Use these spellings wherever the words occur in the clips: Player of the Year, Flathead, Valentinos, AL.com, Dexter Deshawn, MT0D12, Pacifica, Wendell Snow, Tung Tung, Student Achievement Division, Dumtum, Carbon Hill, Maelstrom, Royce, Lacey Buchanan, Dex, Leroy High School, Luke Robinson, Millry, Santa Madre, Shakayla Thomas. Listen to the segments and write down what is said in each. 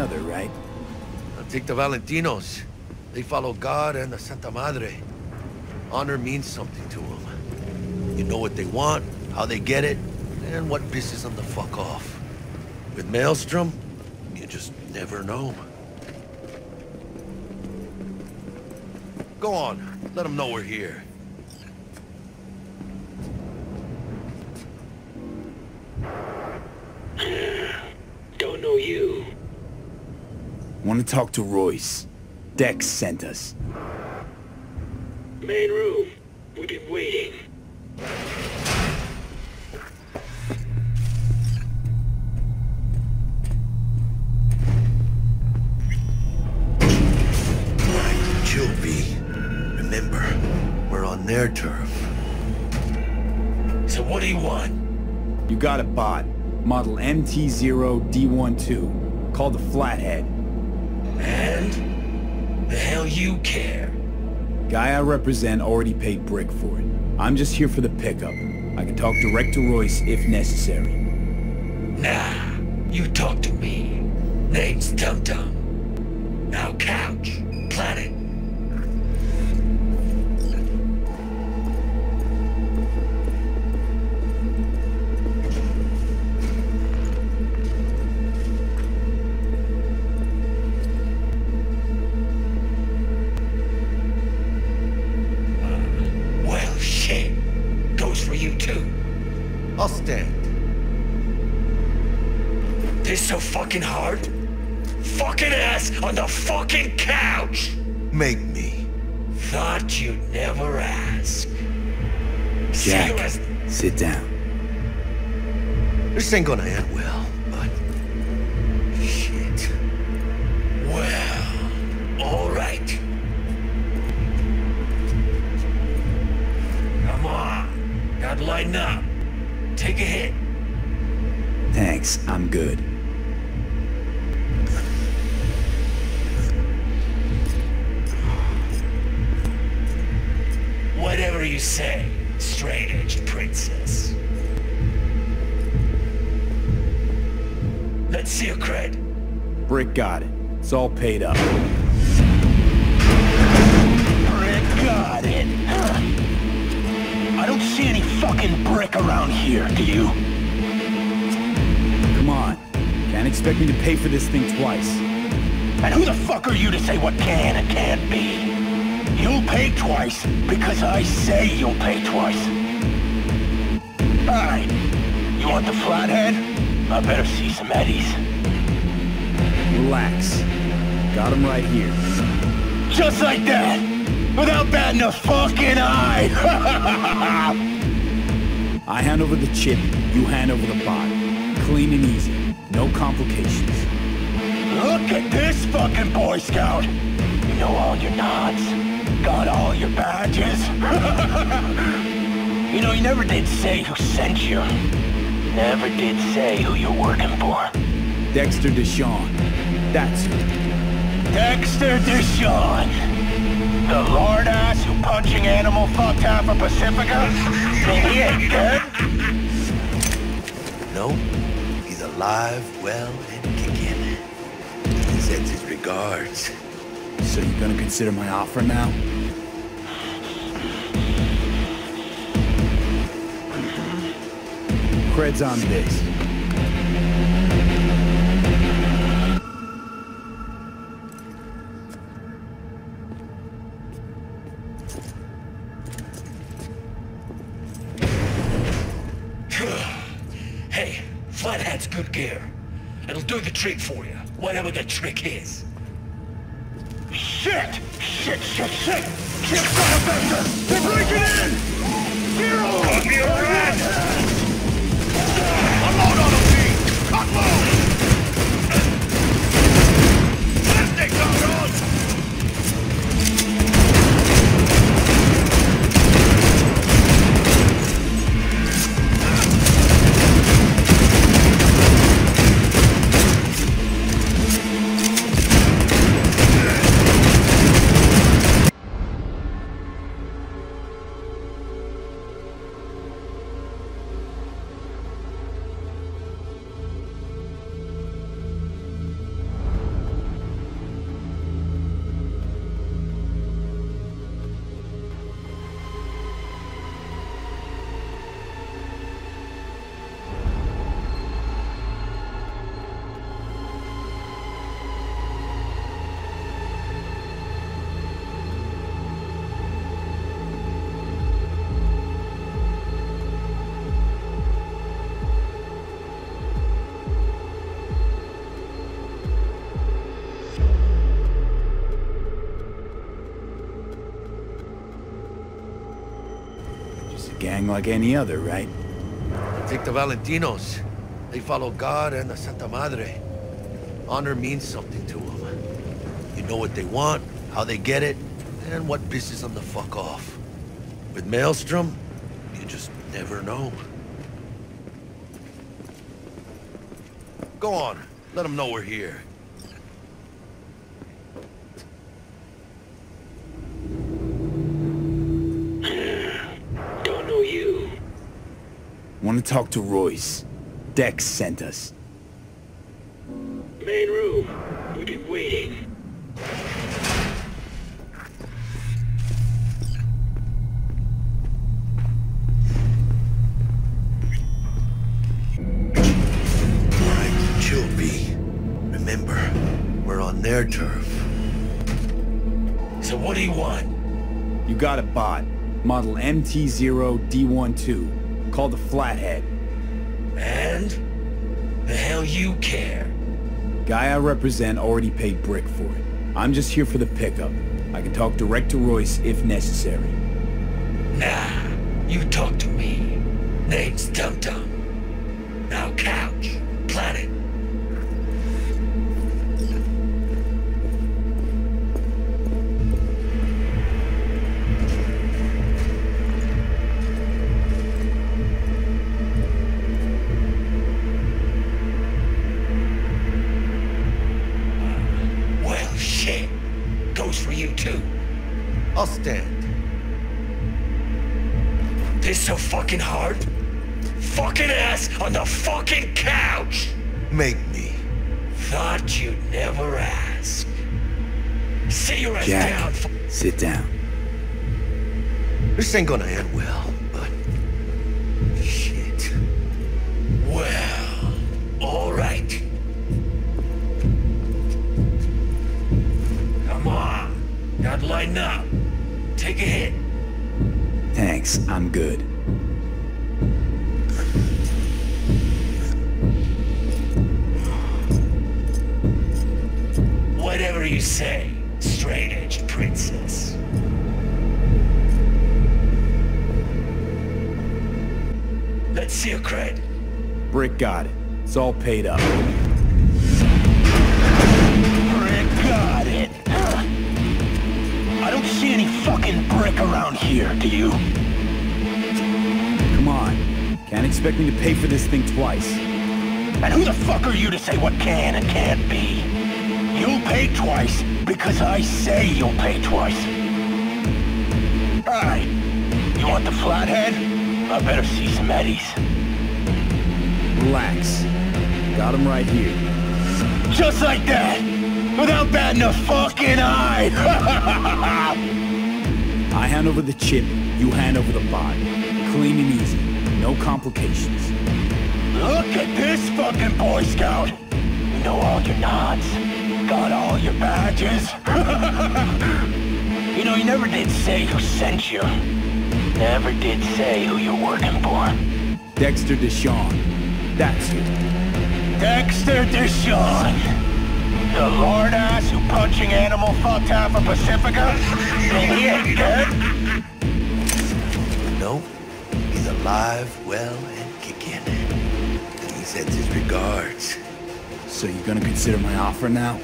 other, right? Now take the Valentinos. They follow God and the Santa Madre. Honor means something to them. You know what they want, how they get it, and what pisses them the fuck off. With Maelstrom, you just never know. Go on. Let them know we're here. Don't know you. Want to talk to Royce. Dex sent us. Main room. We've been waiting. Their turf. So what do you want? You got a bot. Model MT0D12. Called the Flathead. And? The hell you care? Guy I represent already paid brick for it. I'm just here for the pickup. I can talk direct to Royce if necessary. Nah, you talk to me. Name's Tung Tung. Now couch, planet. I'll stand. This so fucking hard? Fucking ass on the fucking couch! Make me. Thought you'd never ask. Jack, sit down. This ain't gonna end well, but... shit. Well, alright. Come on, gotta lighten up. Take a hit. Thanks, I'm good. Whatever you say, straight-edged princess. Let's see your cred. Brick got it. It's all paid up. Brick got it. Huh? I don't see any fucking brick around here, do you? Come on. Can't expect me to pay for this thing twice. And who the fuck are you to say what can and can't be? You'll pay twice because I say you'll pay twice. Alright. You want the Flathead? I better see some eddies. Relax. Got him right here. Just like that! Without batting a fucking eye! I hand over the chip, you hand over the bot. Clean and easy. No complications. Look at this fucking Boy Scout! You know all your nods. Got all your badges. You know, you never did say who sent you. Never did say who you're working for. Dexter Deshawn. That's who. Dexter Deshawn! The lord ass who punching animal fucked half of Pacifica? He ain't dead? No, he's alive, well, and kicking. He sends his regards. So you're gonna consider my offer now? Cred's on this. Hey, Flathead's good gear. It'll do the trick for you, whatever the trick is. Shit! Shit, shit, shit! Shit, son of a bitch! They're breaking in! Zero! Cut me around! Unload on them, G! Unload! Plastic comes on! Gang like any other, right? Take the Valentinos. They follow God and the Santa Madre. Honor means something to them. You know what they want, how they get it, and what pisses them the fuck off. With Maelstrom, you just never know. Go on. Let them know we're here. Don't know you. Want to talk to Royce. Dex sent us. Main room. We've been waiting. Their turf. So what do you want? You got a bot. Model MT0D12. Called the Flathead. And? The hell you care? Guy I represent already paid brick for it. I'm just here for the pickup. I can talk direct to Royce if necessary. Nah, you talk to me. Name's Dumtum. Now couch. Planet. I'll stand. This so fucking hard? Fucking ass on the fucking couch! Make me. Thought you'd never ask. Sit your ass down. Sit down. This ain't gonna end well, but... shit. Well, alright. Come on. Now line up. Take a hit. Thanks, I'm good. Whatever you say, straight edge princess. Let's see your cred. Brick got it. It's all paid up. Brick got it. I don't see any fucking brick around here, do you? Come on. Can't expect me to pay for this thing twice. And who the fuck are you to say what can and can't be? You'll pay twice because I say you'll pay twice. Alright. You want the Flathead? I better see some eddies. Relax. Got him right here. Just like that! Without batting a fucking eye! I hand over the chip, you hand over the bot. Clean and easy, no complications. Look at this fucking Boy Scout! You know all your nods, got all your badges. You know, you never did say who sent you. Never did say who you're working for. Dexter Deshawn. That's who. Dexter Deshawn! The lord ass who punching animal fucked half of Pacifica? He ain't dead? Nope. He's alive, well, and kicking. And he sends his regards. So you gonna consider my offer now?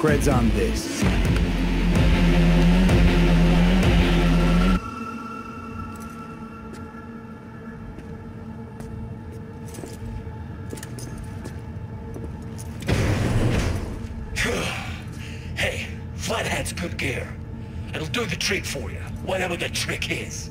Cred's on this. Flathead's good gear. It'll do the trick for you, whatever the trick is.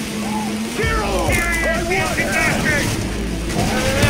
Zero! I want it!